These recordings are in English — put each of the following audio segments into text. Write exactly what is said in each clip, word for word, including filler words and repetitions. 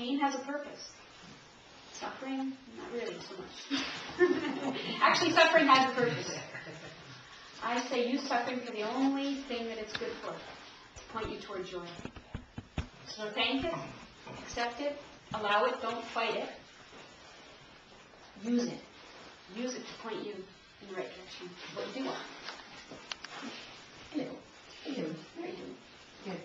Pain has a purpose. Suffering, not really so much. Actually, suffering has a purpose. I say use suffering for the only thing that it's good for, to point you toward joy. So thank it, accept it, allow it, don't fight it. Use it. Use it to point you in the right direction. What do you want? Hello. Hello. How are you doing? Good.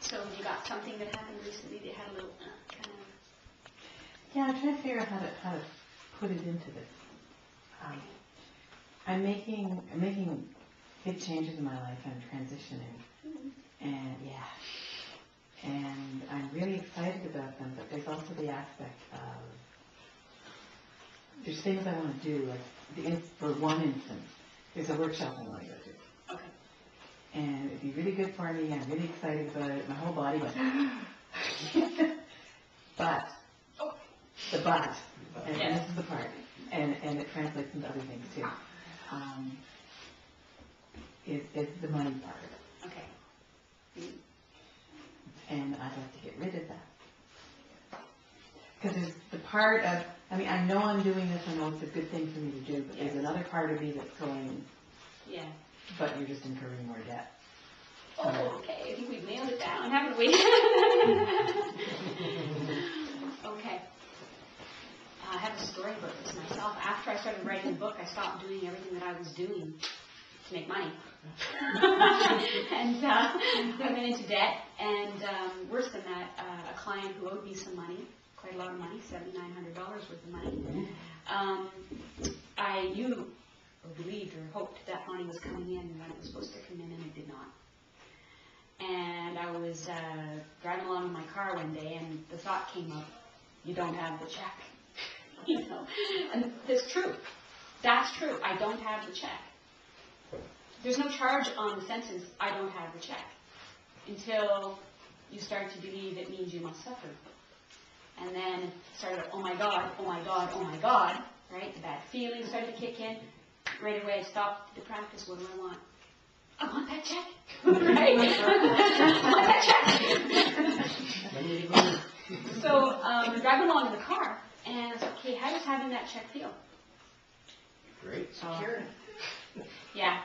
So you got something that happened recently that had a little uh, kind of... Yeah, I'm trying to figure out how to, how to put it into this. Um, I'm making I'm making big changes in my life. I'm transitioning. Mm-hmm. And yeah. And I'm really excited about them, but there's also the aspect of there's things I want to do, like the in, for one instance, there's a workshop I want to go to. Okay. And it'd be really good for me. I'm really excited about it. My whole body went, but oh. the but, and, yes. and this is the part, and and it translates into other things too. Um, is is the money part of it? Okay. And I'd like to get rid of that. Because there's the part of, I mean, I know I'm doing this, I know it's a good thing for me to do, but yes. there's another part of me that's going, yeah. but you're just incurring more debt. So oh, okay, I think we've nailed it down, haven't we? Okay. Uh, I have a story about this myself. After I started writing the book, I stopped doing everything that I was doing to make money. and uh, I went into debt, and um, worse than that, uh, a client who owed me some money, quite a lot of money, seven thousand nine hundred dollars worth of money. Um, I knew, or believed, or hoped that money was coming in when it was supposed to come in, and it did not. And I was uh, driving along in my car one day, and the thought came up, you don't have the check. You know, and that's true. That's true. I don't have the check. There's no charge on the sentence, I don't have the check, until you start to believe it means you must suffer. And then started, oh my God, oh my God, oh my God, right? The bad feelings started to kick in. Right away, I stopped the practice. What do I want? I want that check, right? I want that check. so um, driving along in the car, and I said, okay, how does having that check feel? Great, secure. Uh, yeah,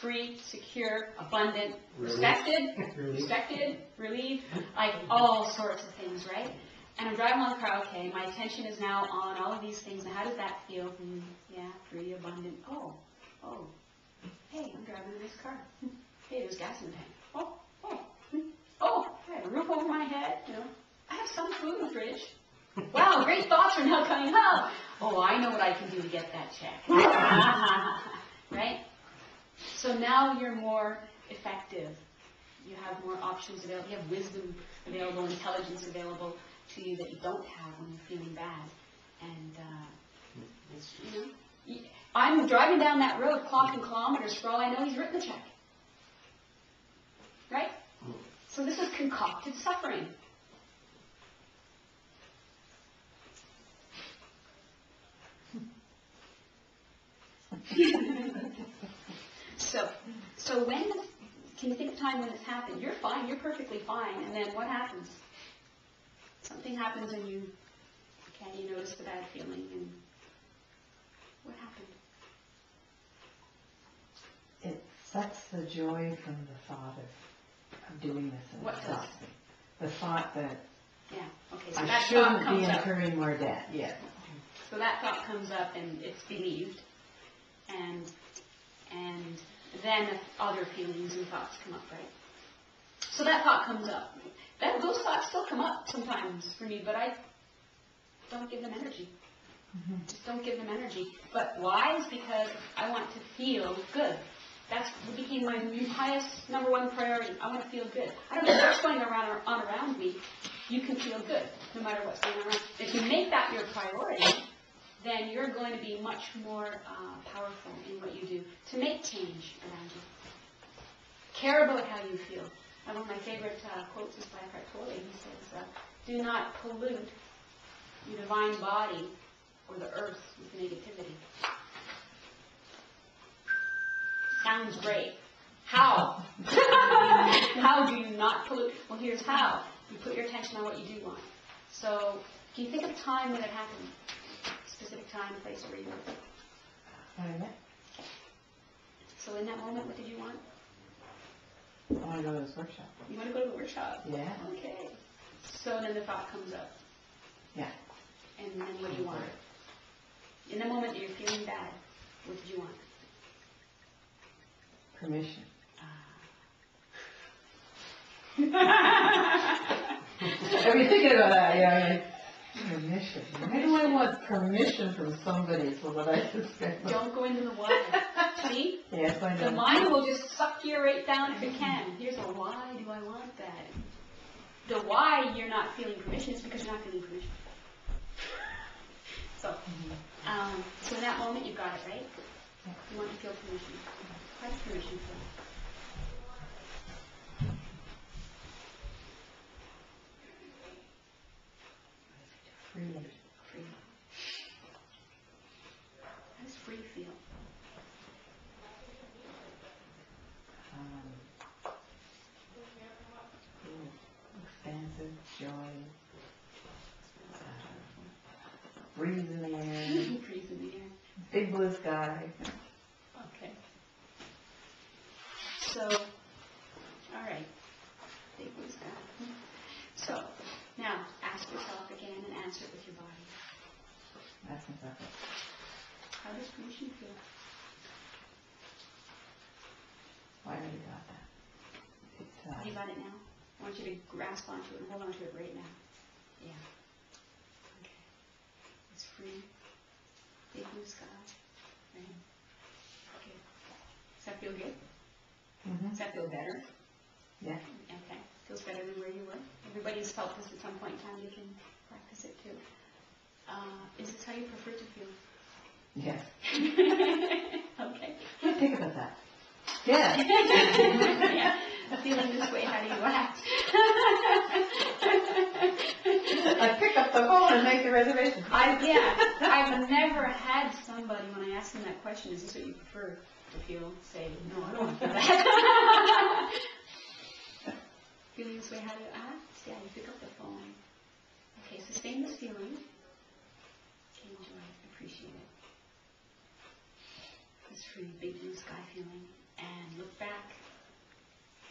free, secure, abundant, relief. respected, relief. respected, relieved, like all sorts of things, right? And I'm driving along the car, okay, my attention is now on all of these things. Now, how does that feel? Mm, yeah, free, abundant. Oh, oh, hey, I'm driving this car. Hey, there's gas in the tank. Oh, oh, oh, I have a roof over my head. You know, I have some food in the fridge. Wow, great thoughts are now coming up. Oh, I know what I can do to get that check. Right? So now you're more effective. You have more options available. You have wisdom available, intelligence available to you that you don't have when you're feeling bad. And, uh, you know, you, I'm driving down that road, clocking kilometers, for all I know he's written the check. Right? So this is concocted suffering. so, so when does, can you think of a time when this happened? You're fine, you're perfectly fine, and then what happens? Something happens and you, okay, you notice the bad feeling, and what happened? It sucks the joy from the thought of, of doing this. And what does? The thought that yeah, okay, so I that shouldn't be incurring up. more debt. Yeah. So that thought comes up and it's believed, and and then other feelings and thoughts come up, right? So that thought comes up. That, those thoughts still come up sometimes for me, but I don't give them energy. Mm-hmm. Just don't give them energy. But why? Is because I want to feel good. That's what became my highest number one priority. I want to feel good. I don't know what's going around or on around me. You can feel good no matter what's going around. If you make that your priority, then you're going to be much more uh, powerful in what you do to make change around you. Care about how you feel. And one of my favorite uh, quotes is by Eckhart Tolle. He says, uh, do not pollute your divine body or the earth with negativity. Sounds great. How? How do you not pollute? Well, here's how. You put your attention on what you do want. So can you think of a time when it happened? A specific time, place, or reason? So in that moment, what did you want? I want to go to this workshop. You want to go to the workshop? Yeah. Okay. So then the thought comes up. Yeah. And then what do you want? In the moment that you're feeling bad, what did you want? Permission. Ah. I've been thinking about that, yeah. Like, permission. Why do I want permission from somebody for what I just said? Don't go into the water. See? Yes, I know. The mind will just suck you right down if it can. Here's a why do I want that? The why you're not feeling permission is because you're not feeling permission. So, um, so in that moment, you've got it, right? You want to feel permission. What does permission feel? Freedom. Freedom. How does free feel? Um, expansive joy. Breeze in the air. Breeze in the air. Big blue sky. Okay. So, all right. Big blue sky. So, now, ask yourself again and answer it with your body. Ask myself. How does permission feel? Why do you got that? It's, uh, you got it now? I want you to grasp onto it and hold onto it right now. Yeah. It's free, big blue sky, right? Okay. Does that feel good? Mm-hmm. Does that feel better? Yeah. Okay. Feels better than where you were. Everybody's felt this at some point in time. You can practice it too. Uh, is this how you prefer to feel? Yes. Okay. What do you think about that? Yeah. Yeah. Feeling this way, how do you act? I pick up the phone and make the reservation. I, yeah, I've never had somebody, when I ask them that question, is this what you prefer to feel, say, no, I don't want to feel that. Feeling this way, how do you act? Yeah, you pick up the phone. Okay, sustain this feeling. Enjoy it, appreciate it. This free big blue sky feeling. And look back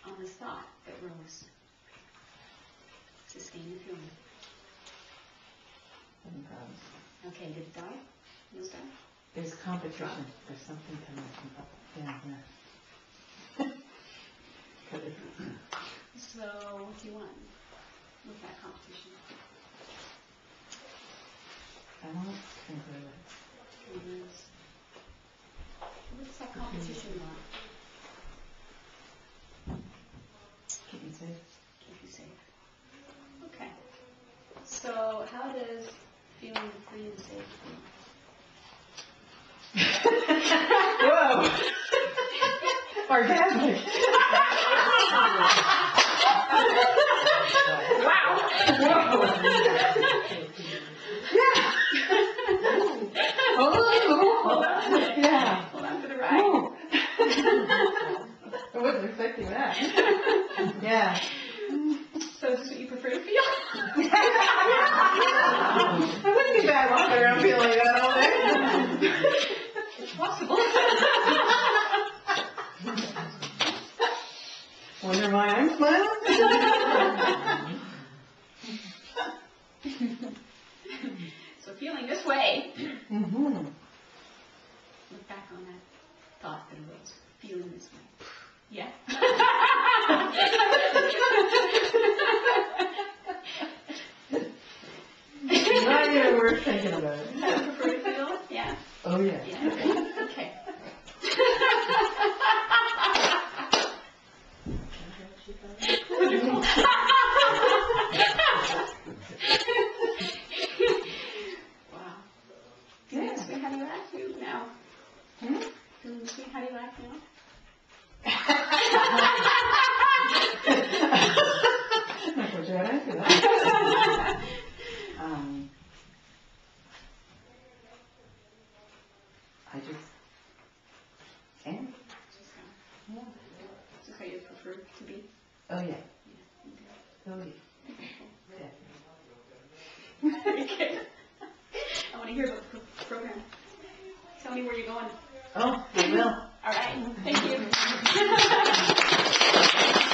on this thought that rose. Sustain the feeling. Okay, did it die? Did it die? There's competition. There's something coming up. Yeah, yeah. So, what do you want with that competition? I want congruence. Congruence. What does that competition mm-hmm. want? Keep me safe. Keep you safe. Okay. So, how does feeling free and safe feel? Whoa! Orgasmic! Wow! Whoa! Yeah! Oh! Yeah! Hold on for the ride. I wasn't expecting that. Yeah. So is this what you prefer to feel? I wouldn't be bad walking around feeling like that all day. It's possible. Wonder why I'm smiling? So feeling this way. Mm-hmm. Look back on that thought that arose. Feeling this way. Yeah. Not even worth thinking about it. I prefer to feel. Yeah. Oh yeah. Yeah. Okay. Wonderful. Wow. Feeling this way, how do you act now? Hmm? Feeling this way, how do you act now? um, I just am. Just how you prefer to be? Oh yeah. Yeah. Oh yeah. Okay. I want to hear about the program. Tell me where you're going. Oh, I will. All right. Thank you.